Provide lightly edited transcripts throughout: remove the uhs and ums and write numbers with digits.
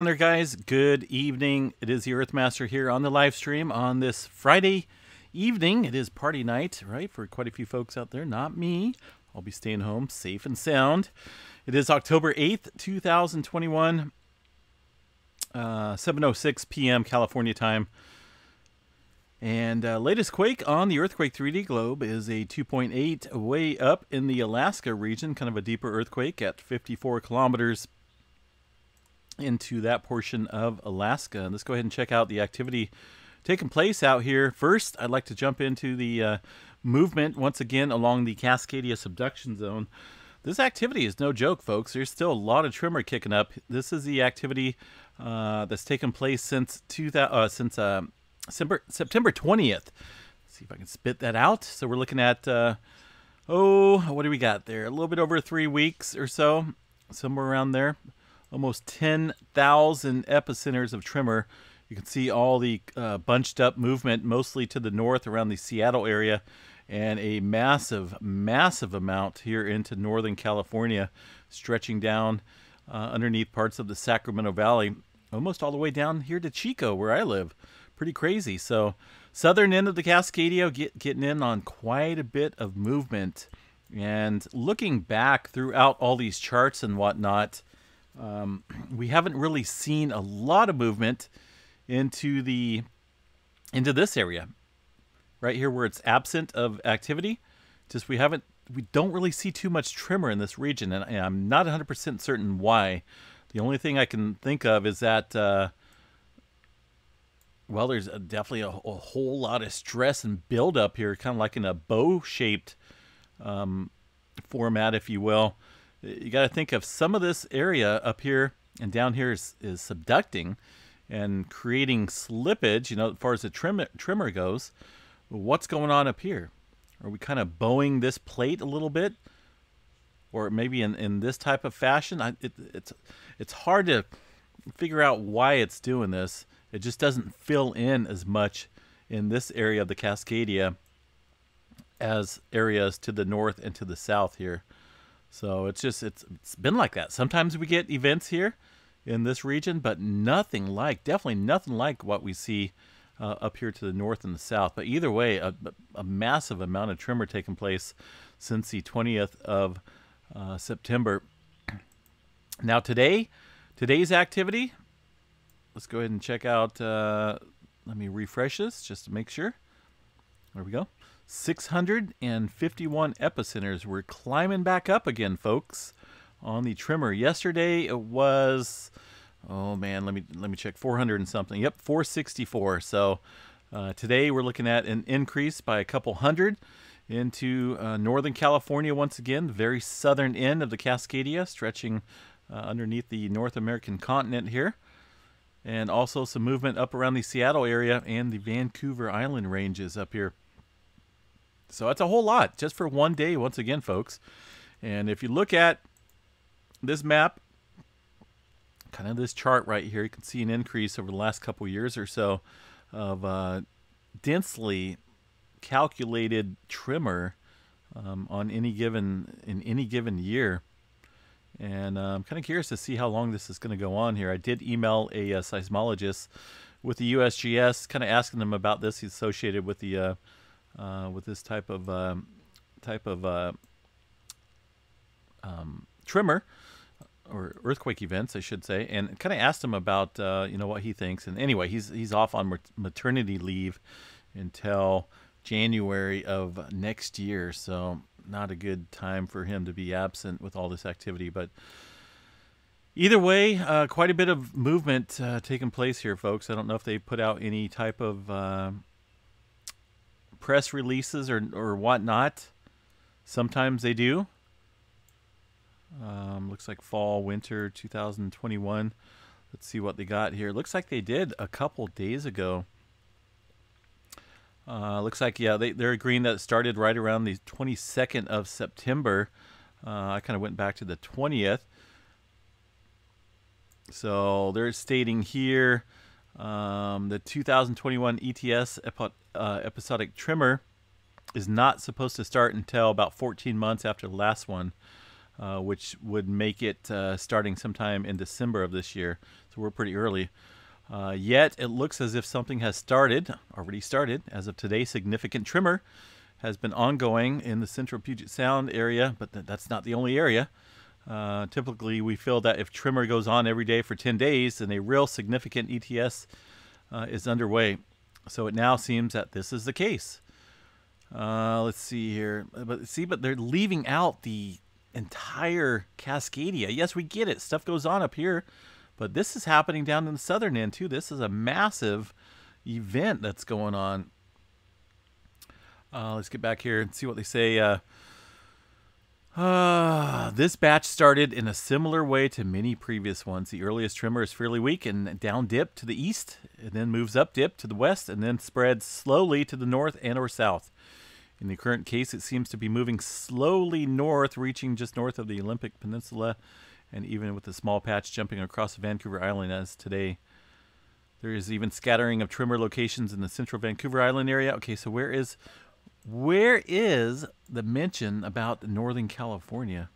There, guys. Good evening. It is the Earthmaster here on the live stream on this Friday evening. It is party night, right? For quite a few folks out there. Not me. I'll be staying home safe and sound. It is October 8th, 2021, 7:06 p.m. California time. And latest quake on the Earthquake 3D globe is a 2.8 way up in the Alaska region, kind of a deeper earthquake at 54 kilometers into that portion of Alaska. And let's go ahead and check out the activity taking place out here. First, I'd like to jump into the movement once again along the Cascadia subduction zone. This activity is no joke, folks. There's still a lot of tremor kicking up. This is the activity that's taken place since September 20th. Let's see if I can spit that out. So we're looking at, what do we got there? A little bit over 3 weeks or so, somewhere around there. Almost 10,000 epicenters of tremor. You can see all the bunched up movement, mostly to the north around the Seattle area, and a massive, massive amount here into Northern California, stretching down underneath parts of the Sacramento Valley, almost all the way down here to Chico, where I live. Pretty crazy. So southern end of the Cascadia getting in on quite a bit of movement. And looking back throughout all these charts and whatnot, we haven't really seen a lot of movement into this area right here where it's absent of activity. Just we don't really see too much tremor in this region, and I'm not 100% certain why. The only thing I can think of is that well, there's definitely a whole lot of stress and build up here, kind of like in a bow-shaped format, if you will. You got to think of some of this area up here and down here is subducting and creating slippage, you know, as far as the tremor goes. What's going on up here? Are we kind of bowing this plate a little bit? Or maybe in this type of fashion? It's hard to figure out why it's doing this. It just doesn't fill in as much in this area of the Cascadia as areas to the north and to the south here. So it's been like that. Sometimes we get events here in this region, but nothing like, definitely nothing like what we see up here to the north and the south. But either way, a massive amount of tremor taking place since the 20th of September. Now today's activity, let's go ahead and check out, let me refresh this just to make sure. There we go. 651 epicenters. We're climbing back up again, folks, on the tremor. Yesterday it was, oh man, let me check, 400 and something. Yep, 464. So today we're looking at an increase by a couple hundred into Northern California once again, the very southern end of the Cascadia, stretching underneath the North American continent here. And also some movement up around the Seattle area and the Vancouver Island ranges up here. So that's a whole lot just for one day once again, folks. And if you look at this map, kind of this chart right here, you can see an increase over the last couple of years or so of densely calculated tremor in any given year. And I'm kind of curious to see how long this is going to go on here. I did email a seismologist with the USGS, kind of asking them about this. He's associated with the with this type of tremor or earthquake events, I should say, and kind of asked him about you know, what he thinks. And anyway, he's off on maternity leave until January of next year, so not a good time for him to be absent with all this activity. But either way, quite a bit of movement taking place here, folks. I don't know if they put out any type of press releases or whatnot. Sometimes they do. Looks like fall, winter 2021. Let's see what they got here. Looks like they did a couple days ago. Looks like, yeah, they're agreeing that it started right around the 22nd of September. I kind of went back to the 20th. So they're stating here the 2021 ETS episodic tremor is not supposed to start until about 14 months after the last one. which would make it starting sometime in December of this year. So we're pretty early. Yet it looks as if something has already started. As of today, significant tremor has been ongoing in the central Puget Sound area, but that's not the only area. Typically, we feel that if tremor goes on every day for 10 days, then a real significant ETS is underway. So it now seems that this is the case. Let's see here. But they're leaving out the entire Cascadia. Yes, we get it. Stuff goes on up here. But this is happening down in the southern end, too. This is a massive event that's going on. Let's get back here and see what they say. This batch started in a similar way to many previous ones. The earliest tremor is fairly weak and down dip to the east, and then moves up dip to the west, and then spreads slowly to the north and or south. In the current case, it seems to be moving slowly north, reaching just north of the Olympic Peninsula, and even with the small patch jumping across Vancouver Island as today. There is even scattering of tremor locations in the central Vancouver Island area. Okay, so where is the mention about Northern California?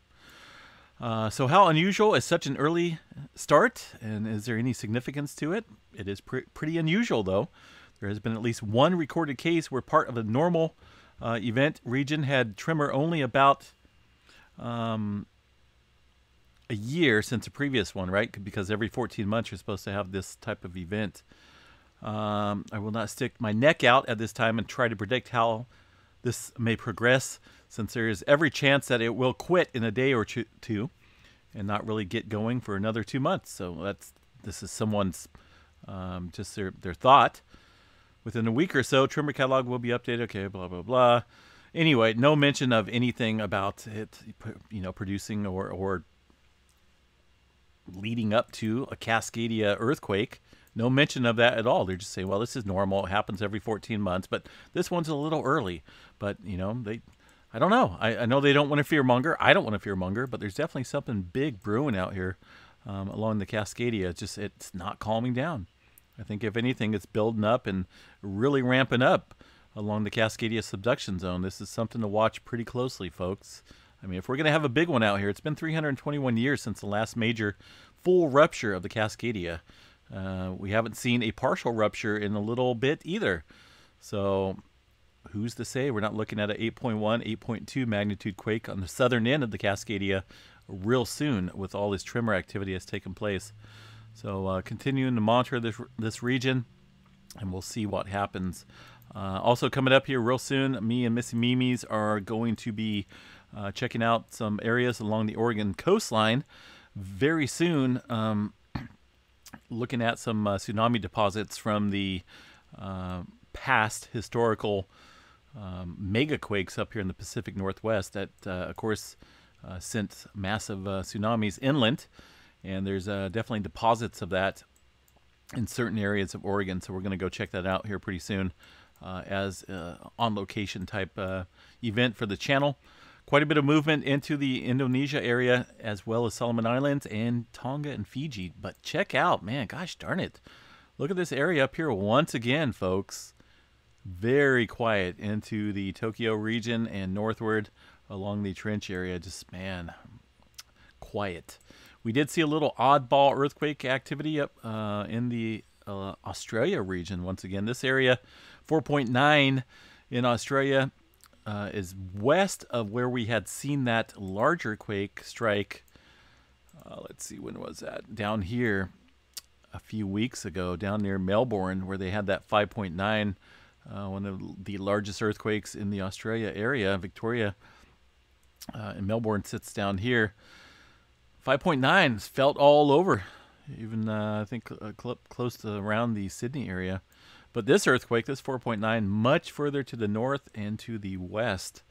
So how unusual is such an early start, and is there any significance to it? It is pretty unusual, though. There has been at least one recorded case where part of a normal event region had tremor only about a year since the previous one, right? Because every 14 months you're supposed to have this type of event. I will not stick my neck out at this time and try to predict how this may progress, since there is every chance that it will quit in a day or two and not really get going for another 2 months. So this is someone's just their thought. Within a week or so, tremor catalog will be updated. Okay, blah, blah, blah. Anyway, no mention of anything about it, you know, producing or leading up to a Cascadia earthquake. No mention of that at all. They're just saying, well, this is normal. It happens every 14 months, but this one's a little early. But, you know, I don't know. I know they don't want to fearmonger. I don't want to fearmonger, but there's definitely something big brewing out here along the Cascadia. It's not calming down. I think, if anything, it's building up and really ramping up along the Cascadia subduction zone. This is something to watch pretty closely, folks. I mean, if we're going to have a big one out here, it's been 321 years since the last major full rupture of the Cascadia. We haven't seen a partial rupture in a little bit either. So who's to say we're not looking at an 8.1, 8.2 magnitude quake on the southern end of the Cascadia real soon with all this tremor activity that's taken place. So continuing to monitor this region, and we'll see what happens. Also coming up here real soon, me and Missy Mimi's are going to be checking out some areas along the Oregon coastline very soon. Looking at some tsunami deposits from the past historical mega quakes up here in the Pacific Northwest that, of course, sent massive tsunamis inland. And there's definitely deposits of that in certain areas of Oregon. So we're going to go check that out here pretty soon as on-location type event for the channel. Quite a bit of movement into the Indonesia area, as well as Solomon Islands and Tonga and Fiji. But check out, man, gosh darn it. Look at this area up here once again, folks. Very quiet into the Tokyo region and northward along the trench area. Just, man, quiet. We did see a little oddball earthquake activity up in the Australia region once again. This area, 4.9 in Australia. Is west of where we had seen that larger quake strike. Let's see, when was that? Down here a few weeks ago, down near Melbourne, where they had that 5.9, one of the largest earthquakes in the Australia area. Victoria and Melbourne sits down here. 5.9 felt all over, even I think close to around the Sydney area. But this earthquake, this 4.9, much further to the north and to the west.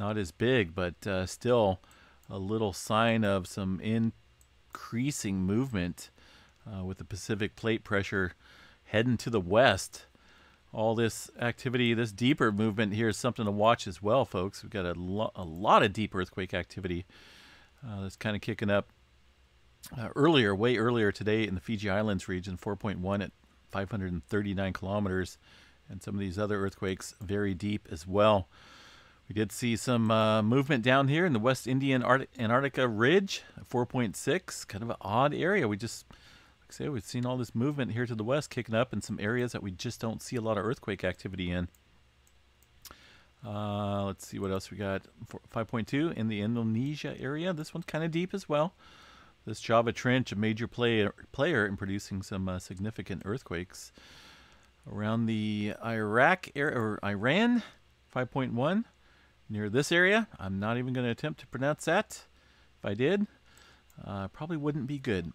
Not as big, but still a little sign of some increasing movement with the Pacific plate pressure heading to the west. All this activity, this deeper movement here is something to watch as well, folks. We've got a lot of deep earthquake activity that's kind of kicking up way earlier today in the Fiji Islands region, 4.1 at 539 kilometers, and some of these other earthquakes very deep as well. We did see some movement down here in the West Indian Antarctica ridge, 4.6, kind of an odd area. We just, like I say, we've seen all this movement here to the west kicking up in some areas that we just don't see a lot of earthquake activity in. Let's see what else we got. 5.2 in the Indonesia area. This one's kind of deep as well. This Java Trench, a major player in producing some significant earthquakes. Around the Iraq area, or Iran, 5.1. Near this area, I'm not even going to attempt to pronounce that. If I did, probably wouldn't be good.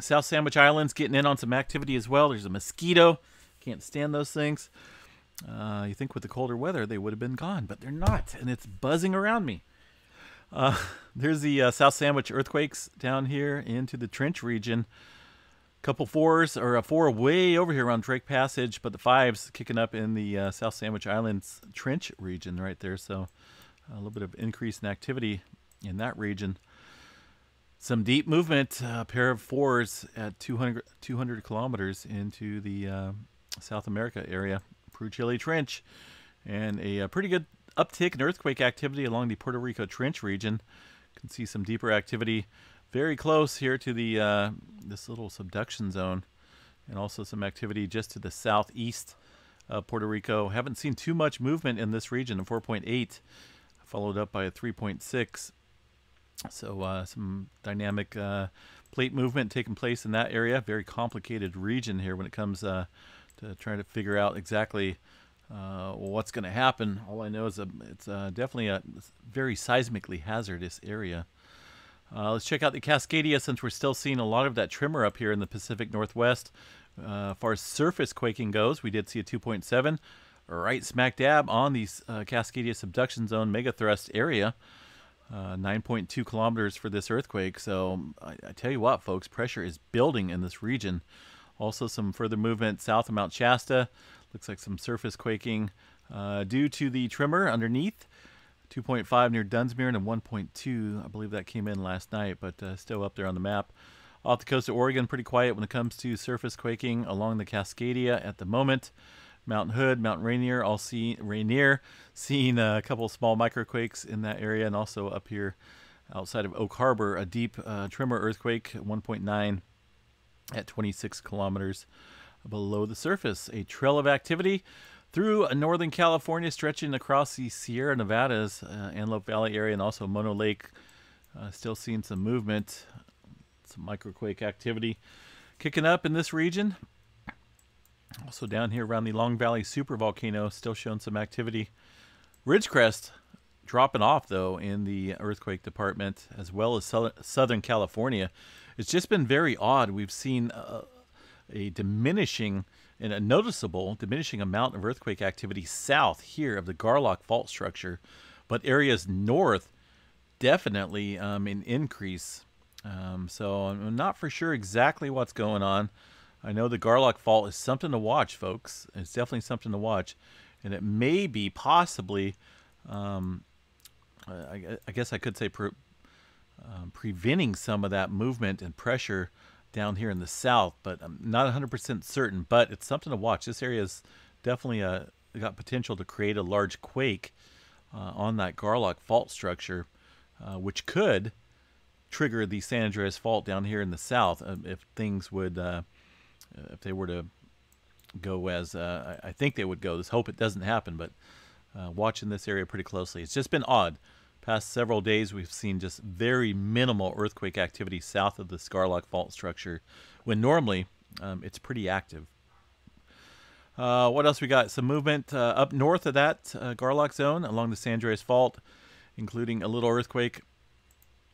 South Sandwich Islands getting in on some activity as well. There's a mosquito. Can't stand those things. You think with the colder weather they would have been gone, but they're not, and it's buzzing around me. There's the South Sandwich earthquakes down here into the Trench region. Couple fours, or a four way over here around Drake Passage, but the fives kicking up in the South Sandwich Islands Trench region right there. So a little bit of increase in activity in that region. Some deep movement, a pair of fours at 200 kilometers into the South America area, Peru Chile Trench, and a pretty good uptick in earthquake activity along the Puerto Rico Trench region. You can see some deeper activity very close here to the this little subduction zone, and also some activity just to the southeast of Puerto Rico. Haven't seen too much movement in this region, a 4.8, followed up by a 3.6. So some dynamic plate movement taking place in that area. Very complicated region here when it comes to trying to figure out exactly what's going to happen. All I know is it's definitely a very seismically hazardous area. Let's check out the Cascadia, since we're still seeing a lot of that tremor up here in the Pacific Northwest. As far as surface quaking goes, we did see a 2.7 right smack dab on the Cascadia subduction zone megathrust area. 9.2 kilometers for this earthquake. So I tell you what, folks, pressure is building in this region. Also some further movement south of Mount Shasta. Looks like some surface quaking due to the tremor underneath. 2.5 near Dunsmuir, and a 1.2, I believe that came in last night, but still up there on the map. Off the coast of Oregon, pretty quiet when it comes to surface quaking along the Cascadia at the moment. Mount Hood, Mount Rainier, seeing a couple of small microquakes in that area, and also up here outside of Oak Harbor, a deep tremor earthquake, 1.9 at 26 kilometers below the surface. A trail of activity through Northern California, stretching across the Sierra Nevadas, Antelope Valley area, and also Mono Lake. Still seeing some movement, some microquake activity kicking up in this region. Also down here around the Long Valley Supervolcano, still showing some activity. Ridgecrest dropping off, though, in the earthquake department, as well as Southern California. It's just been very odd. We've seen a diminishing, and a noticeable diminishing amount of earthquake activity south here of the Garlock fault structure, but areas north definitely an increase. So I'm not for sure exactly what's going on. I know the Garlock fault is something to watch, folks. It's definitely something to watch, and it may be possibly, I guess I could say, preventing some of that movement and pressure down here in the south, but I'm not 100% certain, but it's something to watch. This area is definitely got potential to create a large quake on that Garlock fault structure, which could trigger the San Andreas Fault down here in the south if things would, if they were to go as I think they would go. Let's hope it doesn't happen, but watching this area pretty closely. It's just been odd. Past several days, we've seen just very minimal earthquake activity south of the Garlock fault structure, when normally it's pretty active. What else we got? Some movement up north of that Garlock zone along the San Andreas Fault, including a little earthquake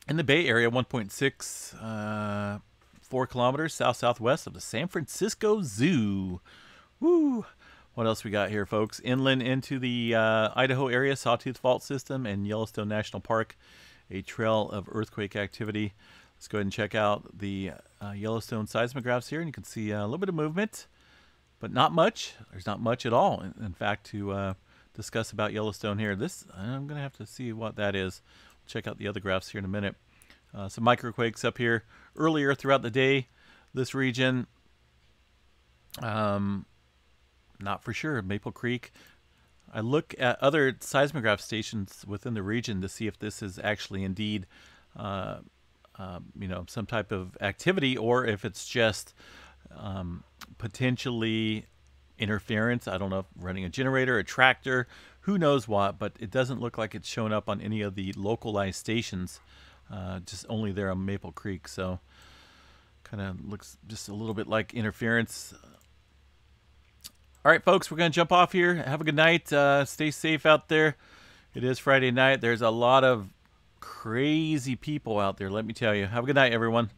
in the Bay Area, 1.6, 4 kilometers south-southwest of the San Francisco Zoo. Woo! What else we got here, folks? Inland into the Idaho area, Sawtooth Fault system and Yellowstone National Park, a trail of earthquake activity. Let's go ahead and check out the Yellowstone seismographs here, and you can see a little bit of movement, but not much. There's not much at all, in fact, to discuss about Yellowstone here. This, I'm going to have to see what that is. We'll check out the other graphs here in a minute. Some microquakes up here earlier throughout the day. This region, not for sure. Maple Creek, I look at other seismograph stations within the region to see if this is actually indeed, some type of activity, or if it's just potentially interference. I don't know, running a generator, a tractor, who knows what, but it doesn't look like it's shown up on any of the localized stations, just only there on Maple Creek. So kind of looks just a little bit like interference. All right, folks, we're going to jump off here. Have a good night. Stay safe out there. It is Friday night. There's a lot of crazy people out there, let me tell you. Have a good night, everyone.